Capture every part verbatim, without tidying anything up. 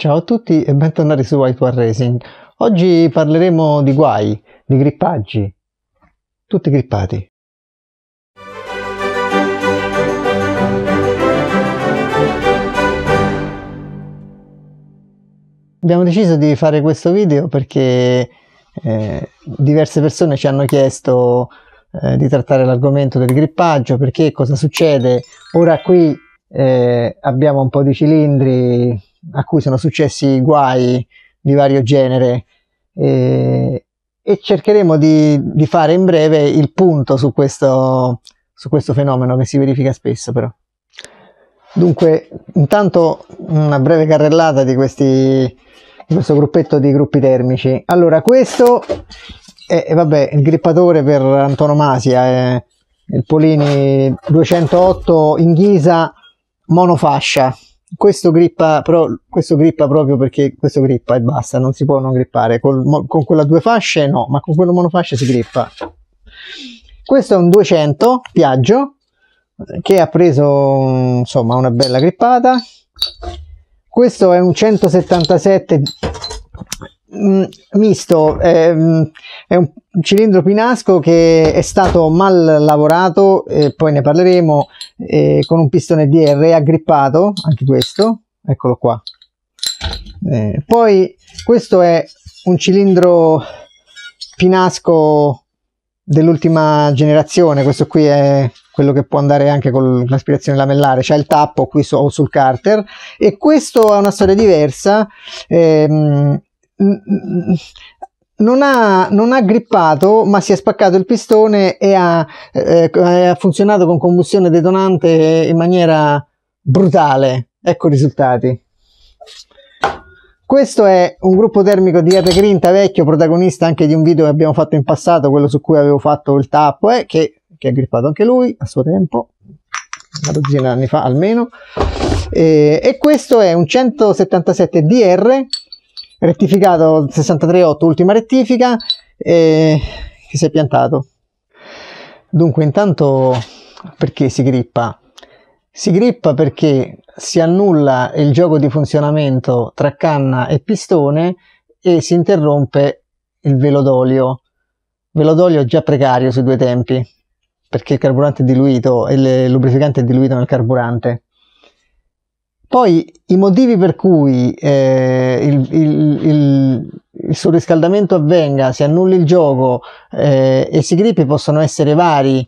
Ciao a tutti e bentornati su White One Racing. Oggi parleremo di guai, di grippaggi, tutti grippati. Abbiamo deciso di fare questo video perché eh, diverse persone ci hanno chiesto eh, di trattare l'argomento del grippaggio, perché cosa succede. Ora qui eh, abbiamo un po' di cilindri a cui sono successi guai di vario genere eh, e cercheremo di, di fare in breve il punto su questo, su questo fenomeno che si verifica spesso però. Dunque, intanto una breve carrellata di, questi, di questo gruppetto di gruppi termici. Allora, questo è, è vabbè, il grippatore per antonomasia, è il Polini duecentootto in ghisa monofascia. Questo grippa, però, questo grippa proprio perché questo grippa e basta, non si può non grippare. Col, con quella due fasce no, ma con quello monofascia si grippa. Questo è un duecento Piaggio, che ha preso insomma una bella grippata. Questo è un centosettantasette mm, misto, è, è un cilindro Pinasco che è stato mal lavorato e poi ne parleremo, eh, con un pistone D R aggrippato, anche questo, eccolo qua. Eh, poi questo è un cilindro Pinasco dell'ultima generazione, questo qui è quello che può andare anche con l'aspirazione lamellare, c'è il tappo qui su, o sul carter, e questo ha una storia diversa, ehm, non, ha, non ha grippato ma si è spaccato il pistone e ha, eh, ha funzionato con combustione detonante in maniera brutale, ecco i risultati. Questo è un gruppo termico di Ape Grinta vecchio, protagonista anche di un video che abbiamo fatto in passato, quello su cui avevo fatto il tappo, eh, che, che ha grippato anche lui a suo tempo, una dozzina di anni fa almeno. Eh, e questo è un centosettantasette D R, rettificato sessantatré otto, ultima rettifica, eh, che si è piantato. Dunque, intanto perché si grippa? Si grippa perché si annulla il gioco di funzionamento tra canna e pistone e si interrompe il velo d'olio. Velo d'olio già precario sui due tempi, perché il carburante è diluito e il lubrificante è diluito nel carburante. Poi i motivi per cui eh, il, il, il, il surriscaldamento avvenga, si annulli il gioco eh, e si grippi possono essere vari.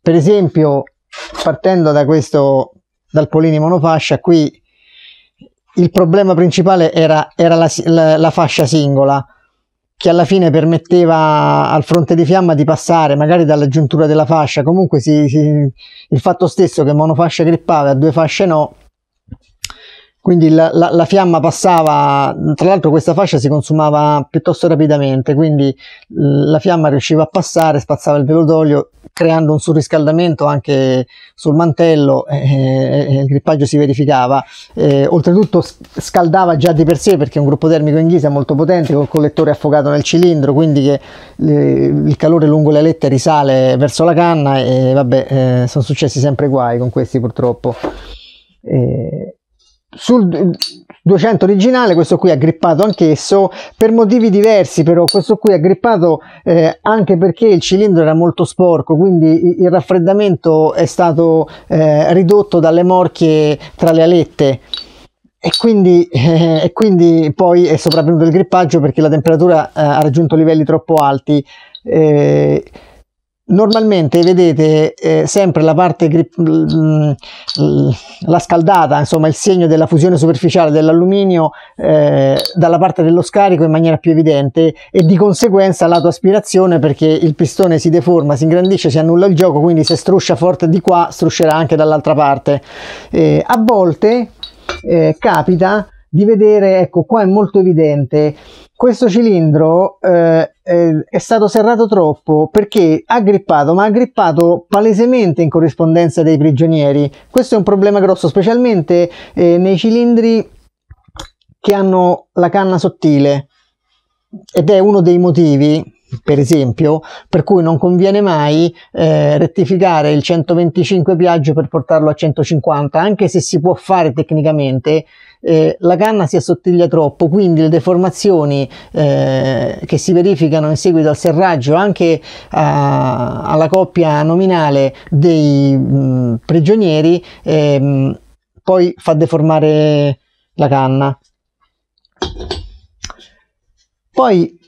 Per esempio, partendo da questo, dal Polini monofascia, qui il problema principale era, era la, la, la fascia singola, che alla fine permetteva al fronte di fiamma di passare magari dalla giuntura della fascia. Comunque si, si, il fatto stesso che monofascia grippava e a due fasce no, quindi la, la, la fiamma passava, tra l'altro questa fascia si consumava piuttosto rapidamente, quindi la fiamma riusciva a passare, spazzava il velo d'olio, creando un surriscaldamento anche sul mantello, eh, il grippaggio si verificava. Eh, oltretutto scaldava già di per sé, perché è un gruppo termico in ghisa molto potente, col collettore affocato nel cilindro, quindi che, eh, il calore lungo le alette risale verso la canna e vabbè, eh, sono successi sempre guai con questi purtroppo. Eh, sul duecento originale questo qui ha grippato anch'esso per motivi diversi, però questo qui ha grippato eh, anche perché il cilindro era molto sporco, quindi il raffreddamento è stato eh, ridotto dalle morchie tra le alette e quindi, eh, e quindi poi è sopravvenuto il grippaggio perché la temperatura eh, ha raggiunto livelli troppo alti. eh, Normalmente vedete eh, sempre la parte grip, mh, la scaldata, insomma il segno della fusione superficiale dell'alluminio eh, dalla parte dello scarico in maniera più evidente e di conseguenza lato aspirazione, perché il pistone si deforma, si ingrandisce, si annulla il gioco, quindi se struscia forte di qua struscerà anche dall'altra parte. Eh, a volte eh, capita di vedere, ecco qua è molto evidente, questo cilindro eh, eh, è stato serrato troppo perché ha grippato, ma ha grippato palesemente in corrispondenza dei prigionieri. Questo è un problema grosso, specialmente eh, nei cilindri che hanno la canna sottile, ed è uno dei motivi per esempio, per cui non conviene mai eh, rettificare il centoventicinque Piaggio per portarlo a centocinquanta, anche se si può fare tecnicamente. Eh, la canna si assottiglia troppo, quindi le deformazioni eh, che si verificano in seguito al serraggio, anche a, alla coppia nominale dei mh, prigionieri, eh, mh, poi fa deformare la canna. Poi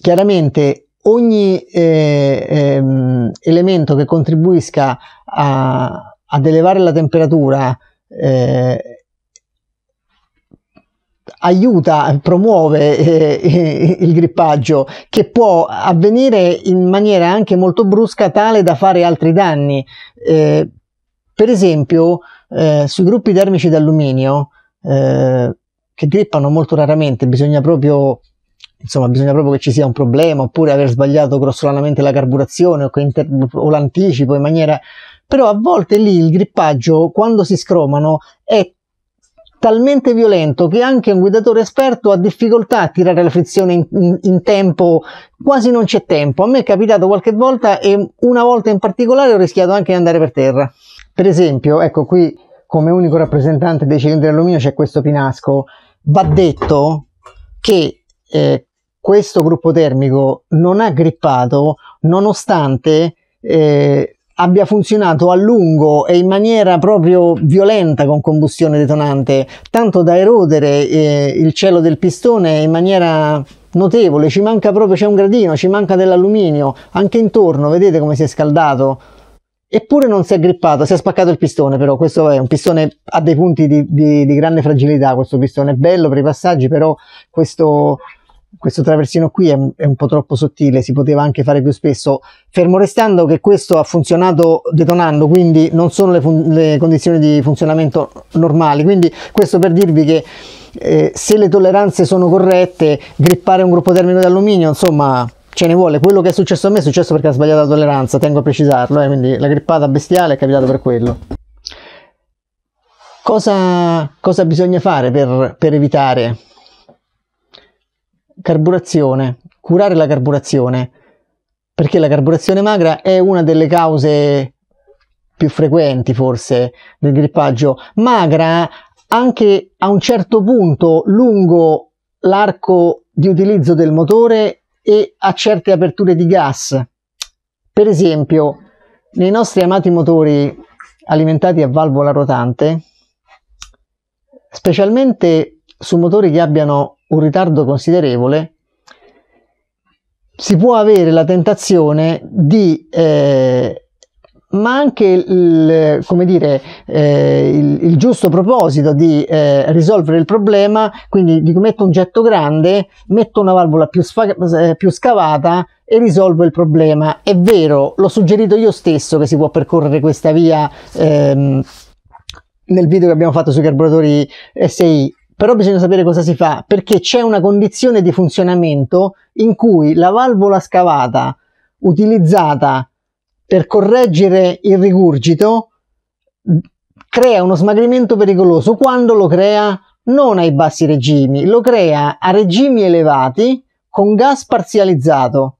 chiaramente ogni eh, ehm, elemento che contribuisca a, ad elevare la temperatura eh, aiuta, promuove eh, il grippaggio, che può avvenire in maniera anche molto brusca, tale da fare altri danni. Eh, per esempio eh, sui gruppi termici d'alluminio eh, che grippano molto raramente, bisogna proprio Insomma, bisogna proprio che ci sia un problema, oppure aver sbagliato grossolanamente la carburazione o, o l'anticipo in maniera... Però a volte lì il grippaggio, quando si scromano, è talmente violento che anche un guidatore esperto ha difficoltà a tirare la frizione in, in, in tempo, quasi non c'è tempo. A me è capitato qualche volta e una volta in particolare ho rischiato anche di andare per terra. Per esempio, ecco qui, come unico rappresentante dei cilindri d'alluminio c'è questo Pinasco. Va detto che eh, questo gruppo termico non ha grippato nonostante eh, abbia funzionato a lungo e in maniera proprio violenta con combustione detonante, tanto da erodere eh, il cielo del pistone in maniera notevole. Ci manca proprio, c'è un gradino, ci manca dell'alluminio anche intorno, vedete come si è scaldato, eppure non si è grippato. Si è spaccato il pistone, però questo è un pistone, ha dei punti di, di, di grande fragilità. Questo pistone è bello per i passaggi, però questo... Questo traversino qui è, è un po' troppo sottile, si poteva anche fare più spesso, fermo restando che questo ha funzionato detonando, quindi non sono le, le condizioni di funzionamento normali. Quindi questo per dirvi che eh, se le tolleranze sono corrette, grippare un gruppo termico d'alluminio, insomma, ce ne vuole. Quello che è successo a me è successo perché ha sbagliato la tolleranza, tengo a precisarlo, eh, quindi la grippata bestiale è capitata per quello. Cosa, cosa bisogna fare per, per evitare? Carburazione, curare la carburazione, perché la carburazione magra è una delle cause più frequenti forse del grippaggio. Magra anche a un certo punto lungo l'arco di utilizzo del motore e a certe aperture di gas. Per esempio nei nostri amati motori alimentati a valvola rotante, specialmente su motori che abbiano un ritardo considerevole, si può avere la tentazione di eh, ma anche il, come dire, eh, il, il giusto proposito di eh, risolvere il problema, quindi dico, metto un getto grande, metto una valvola più, più scavata e risolvo il problema. È vero, l'ho suggerito io stesso che si può percorrere questa via ehm, nel video che abbiamo fatto sui carburatori S I, però bisogna sapere cosa si fa, perché c'è una condizione di funzionamento in cui la valvola scavata utilizzata per correggere il rigurgito crea uno smagrimento pericoloso. Quando lo crea? Non ai bassi regimi, lo crea a regimi elevati con gas parzializzato.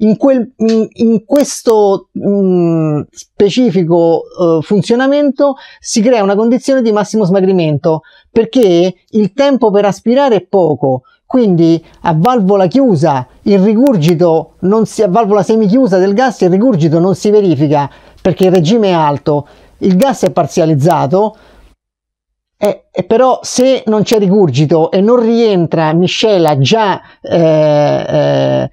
In, quel, in, in questo mh, specifico uh, funzionamento si crea una condizione di massimo smagrimento, perché il tempo per aspirare è poco, quindi a valvola chiusa il rigurgito non si, a valvola semichiusa del gas il rigurgito non si verifica perché il regime è alto, il gas è parzializzato. Eh, eh, però se non c'è rigurgito e non rientra miscela già, eh, eh,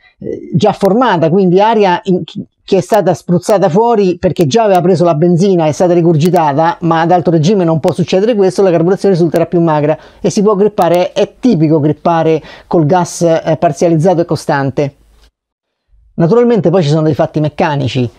già formata, quindi aria in, che è stata spruzzata fuori perché già aveva preso la benzina, è stata rigurgitata, ma ad alto regime non può succedere questo, la carburazione risulterà più magra e si può grippare. È tipico grippare col gas eh, parzializzato e costante. Naturalmente poi ci sono dei fatti meccanici.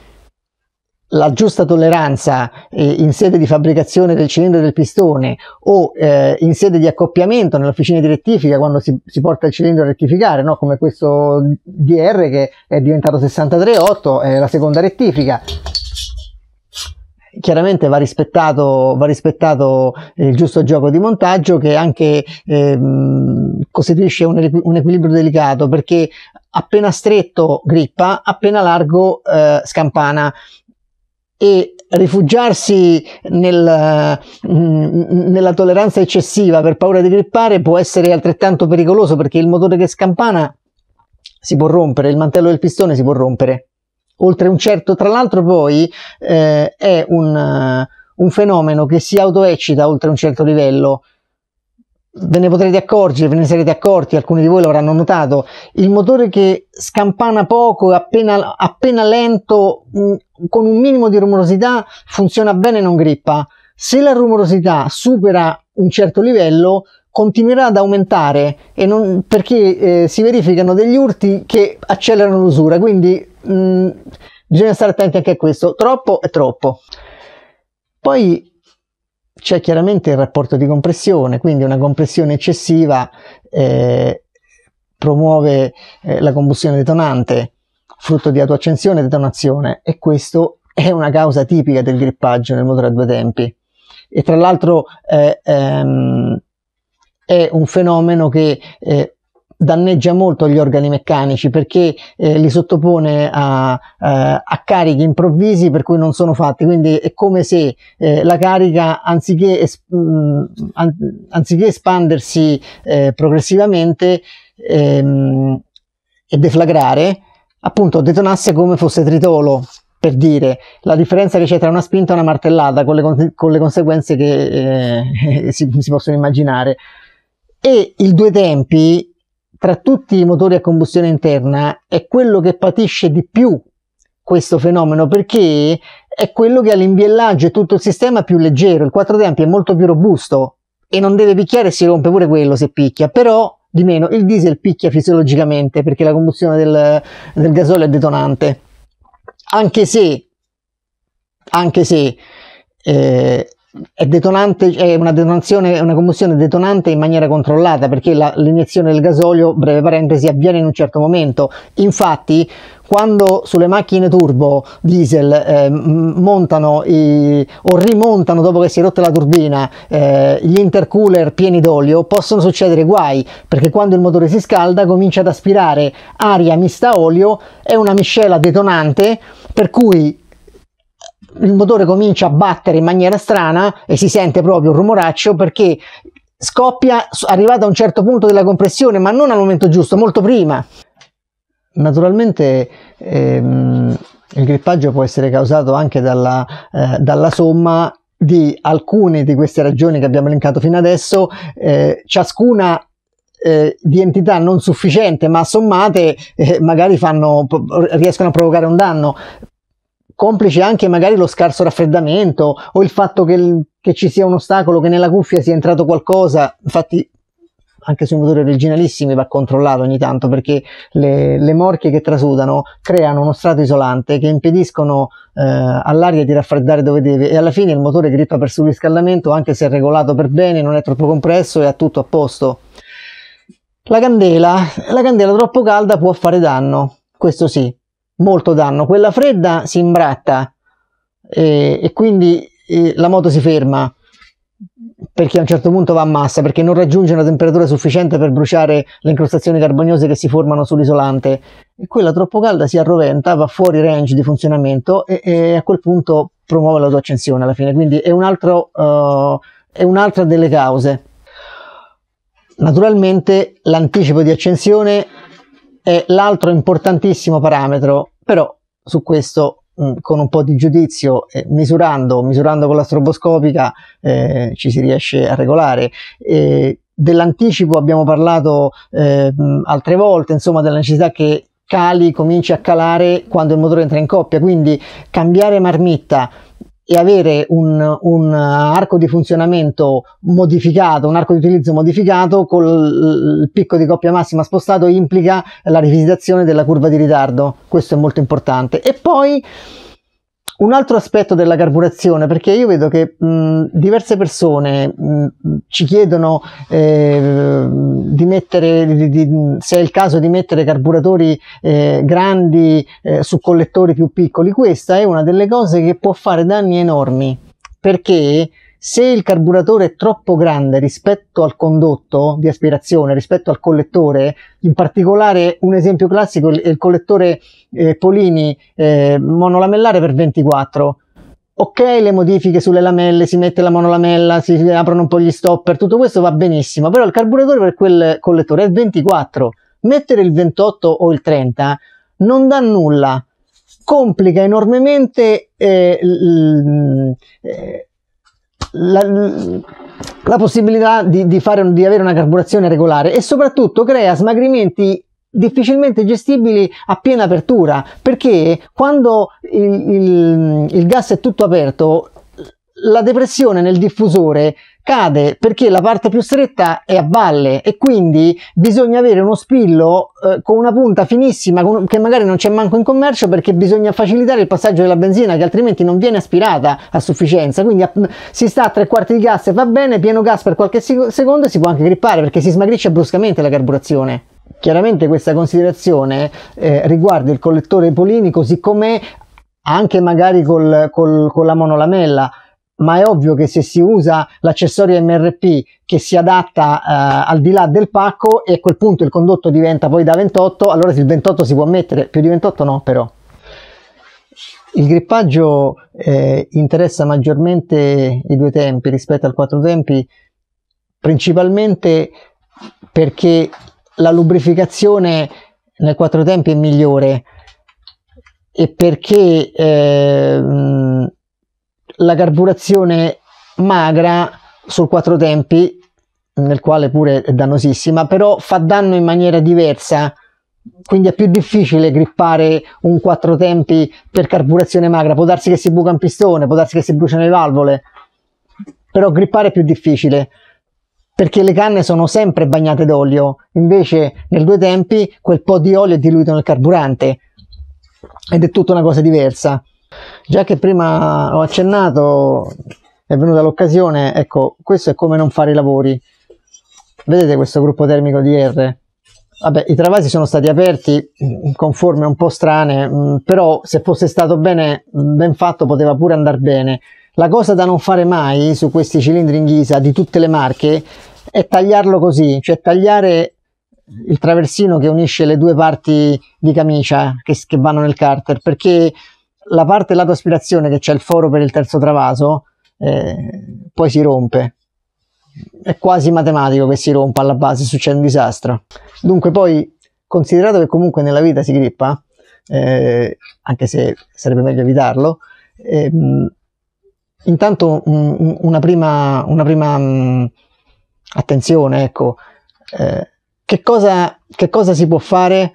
La giusta tolleranza eh, in sede di fabbricazione del cilindro del pistone o eh, in sede di accoppiamento nell'officina di rettifica, quando si, si porta il cilindro a rettificare, no? Come questo D R che è diventato sessantatré otto, è eh, la seconda rettifica. chiaramente va rispettato, va rispettato il giusto gioco di montaggio, che anche eh, costituisce un, un equilibrio delicato, perché appena stretto grippa, appena largo eh, scampana, e rifugiarsi nel, mh, nella tolleranza eccessiva per paura di grippare può essere altrettanto pericoloso, perché il motore che scampana si può rompere, il mantello del pistone si può rompere. Oltre un certo, tra l'altro poi eh, è un, un fenomeno che si autoeccita oltre un certo livello. Ve ne potrete accorgere, ve ne sarete accorti, alcuni di voi l'avranno notato. Il motore che scampana poco, appena, appena lento, mh, con un minimo di rumorosità, funziona bene e non grippa. Se la rumorosità supera un certo livello, continuerà ad aumentare, e non, perché eh, si verificano degli urti che accelerano l'usura, quindi mh, bisogna stare attenti anche a questo. Troppo è troppo. Poi c'è chiaramente il rapporto di compressione, quindi una compressione eccessiva eh, promuove eh, la combustione detonante, frutto di autoaccensione e detonazione, e questo è una causa tipica del grippaggio nel motore a due tempi, e tra l'altro eh, ehm, è un fenomeno che eh, danneggia molto gli organi meccanici, perché eh, li sottopone a, a, a carichi improvvisi per cui non sono fatti, quindi è come se eh, la carica, anziché, es mh, an anziché espandersi eh, progressivamente ehm, e deflagrare, appunto detonasse come fosse tritolo, per dire la differenza che c'è tra una spinta e una martellata, con le, con con le conseguenze che eh, si, si possono immaginare. E il due tempi, tra tutti i motori a combustione interna, è quello che patisce di più questo fenomeno, perché è quello che ha l'imbiellaggio e tutto il sistema più leggero. Il quattro tempi è molto più robusto e non deve picchiare, si rompe pure quello se picchia, però di meno. Il diesel picchia fisiologicamente perché la combustione del, del gasolio è detonante, anche se, anche se eh, è detonante, è una detonazione, una combustione detonante in maniera controllata, perché l'iniezione del gasolio, breve parentesi, avviene in un certo momento. Infatti, quando sulle macchine turbo diesel eh, montano i, o rimontano dopo che si è rotta la turbina eh, gli intercooler pieni d'olio, possono succedere guai, perché quando il motore si scalda comincia ad aspirare aria mista olio, è una miscela detonante, per cui il motore comincia a battere in maniera strana e si sente proprio un rumoraccio, perché scoppia arrivato a un certo punto della compressione, ma non al momento giusto, molto prima. Naturalmente ehm, il grippaggio può essere causato anche dalla, eh, dalla somma di alcune di queste ragioni che abbiamo elencato fino adesso, eh, ciascuna Eh, di entità non sufficiente, ma sommate eh, magari fanno, riescono a provocare un danno, complice anche magari lo scarso raffreddamento, o il fatto che, che ci sia un ostacolo, che nella cuffia sia entrato qualcosa. Infatti anche sui motori originalissimi va controllato ogni tanto, perché le, le morchie che trasudano creano uno strato isolante che impediscono eh, all'aria di raffreddare dove deve, e alla fine il motore grippa per surriscaldamento, anche se è regolato per bene, non è troppo compresso e ha tutto a posto. La candela, la candela troppo calda può fare danno, questo sì, molto danno. Quella fredda si imbratta eh, e quindi eh, la moto si ferma, perché a un certo punto va a massa, perché non raggiunge una temperatura sufficiente per bruciare le incrostazioni carboniose che si formano sull'isolante, e quella troppo calda si arroventa, va fuori range di funzionamento e, e a quel punto promuove l'autoaccensione alla fine, quindi è un altro, uh, è un'altra delle cause. Naturalmente l'anticipo di accensione è l'altro importantissimo parametro, però su questo mh, con un po' di giudizio, eh, misurando, misurando con la stroboscopica eh, ci si riesce a regolare. Eh, dell'anticipo abbiamo parlato eh, mh, altre volte, insomma, della necessità che cali, cominci a calare quando il motore entra in coppia, quindi cambiare marmitta e avere un, un arco di funzionamento modificato, un arco di utilizzo modificato, col il picco di coppia massima spostato, implica la rivisitazione della curva di ritardo. Questo è molto importante. E poi Un altro aspetto della carburazione, perché io vedo che mh, diverse persone mh, ci chiedono eh, di mettere, di, di, se è il caso di mettere carburatori eh, grandi eh, su collettori più piccoli. Questa è una delle cose che può fare danni enormi, perché se il carburatore è troppo grande rispetto al condotto di aspirazione, rispetto al collettore, in particolare un esempio classico è il collettore eh, Polini eh, monolamellare per ventiquattro. Ok, le modifiche sulle lamelle, si mette la monolamella, si aprono un po' gli stopper, tutto questo va benissimo, però il carburatore per quel collettore è ventiquattro. Mettere il ventotto o il trenta non dà nulla, complica enormemente eh, l, eh, La, la possibilità di, di, fare, di avere una carburazione regolare, e soprattutto crea smagrimenti difficilmente gestibili a piena apertura, perché quando il, il, il gas è tutto aperto la depressione nel diffusore cade, perché la parte più stretta è a valle, e quindi bisogna avere uno spillo eh, con una punta finissima, con, che magari non c'è manco in commercio, perché bisogna facilitare il passaggio della benzina, che altrimenti non viene aspirata a sufficienza. Quindi a, si sta a tre quarti di gas e va bene, pieno gas per qualche secondo e si può anche grippare, perché si smagrisce bruscamente la carburazione. Chiaramente questa considerazione eh, riguarda il collettore Polini così com'è, anche magari col, col, con la monolamella, ma è ovvio che se si usa l'accessorio M R P che si adatta eh, al di là del pacco, e a quel punto il condotto diventa poi da ventotto, allora il ventotto si può mettere, più di ventotto no. Però il grippaggio eh, interessa maggiormente i due tempi rispetto al quattro tempi, principalmente perché la lubrificazione nel quattro tempi è migliore, e perché eh, mh, la carburazione magra sul quattro tempi, nel quale pure è dannosissima, però fa danno in maniera diversa, quindi è più difficile grippare un quattro tempi per carburazione magra. Può darsi che si buca un pistone, può darsi che si bruciano le valvole, però grippare è più difficile, perché le canne sono sempre bagnate d'olio. Invece nel due tempi quel po' di olio è diluito nel carburante, ed è tutta una cosa diversa. Già che prima ho accennato, è venuta l'occasione, ecco, questo è come non fare i lavori. Vedete questo gruppo termico D R? Vabbè, i travasi sono stati aperti con forme un po' strane, però se fosse stato bene, ben fatto, poteva pure andare bene. La cosa da non fare mai su questi cilindri in ghisa di tutte le marche è tagliarlo così, cioè tagliare il traversino che unisce le due parti di camicia che, che vanno nel carter, perché la parte lato aspirazione, che c'è il foro per il terzo travaso, eh, poi si rompe. È quasi matematico che si rompa alla base, succede un disastro. Dunque, poi, considerato che comunque nella vita si grippa, eh, anche se sarebbe meglio evitarlo, eh, intanto un, una prima, una prima mh, attenzione, ecco. Eh, che cosa, che cosa si può fare?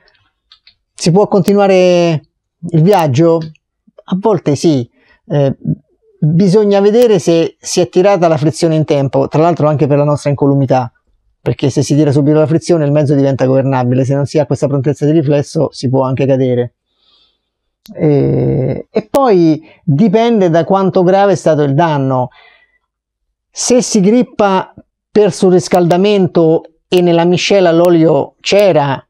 Si può continuare il viaggio? A volte sì, eh, bisogna vedere se si è tirata la frizione in tempo, tra l'altro anche per la nostra incolumità, perché se si tira subito la frizione il mezzo diventa governabile, se non si ha questa prontezza di riflesso si può anche cadere. E, e poi dipende da quanto grave è stato il danno. Se si grippa per surriscaldamento e nella miscela l'olio c'era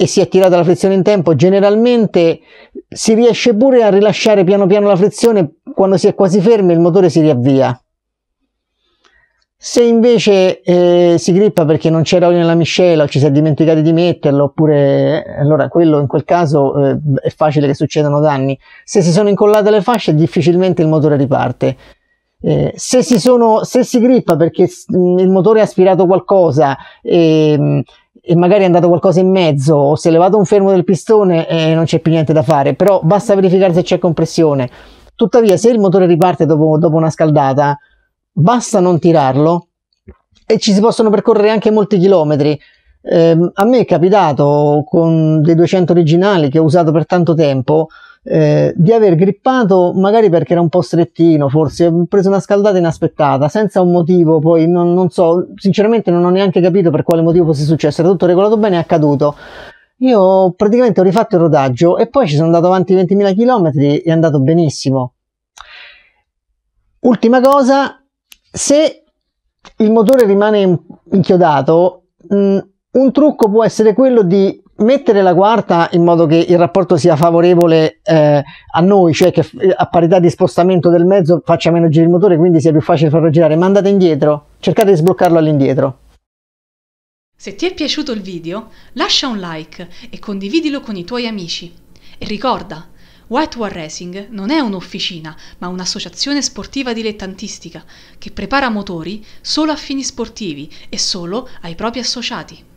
e si è tirata la frizione in tempo, generalmente si riesce pure a rilasciare piano piano la frizione, quando si è quasi fermi il motore si riavvia. Se invece eh, si grippa perché non c'era olio nella miscela, o ci si è dimenticati di metterlo, oppure allora quello, in quel caso eh, è facile che succedano danni. Se si sono incollate le fasce difficilmente il motore riparte. Eh, se, si sono, se si grippa perché mh, il motore ha aspirato qualcosa e mh, e magari è andato qualcosa in mezzo, o si è levato un fermo del pistone e non c'è più niente da fare, però basta verificare se c'è compressione. Tuttavia, se il motore riparte dopo, dopo una scaldata, basta non tirarlo, e ci si possono percorrere anche molti chilometri. Eh, a me è capitato con dei duecento originali che ho usato per tanto tempo eh, di aver grippato, magari perché era un po' strettino, forse ho preso una scaldata inaspettata senza un motivo, poi non, non so, sinceramente non ho neanche capito per quale motivo fosse successo, era tutto regolato bene e accaduto. Io praticamente ho rifatto il rodaggio e poi ci sono andato avanti ventimila chilometri, è andato benissimo. Ultima cosa, se il motore rimane inchiodato, mh, un trucco può essere quello di mettere la quarta in modo che il rapporto sia favorevole eh, a noi, cioè che a parità di spostamento del mezzo faccia meno giri il motore, quindi sia più facile farlo girare, ma andate indietro, cercate di sbloccarlo all'indietro. Se ti è piaciuto il video, lascia un like e condividilo con i tuoi amici. E ricorda, White One Racing non è un'officina, ma un'associazione sportiva dilettantistica che prepara motori solo a fini sportivi e solo ai propri associati.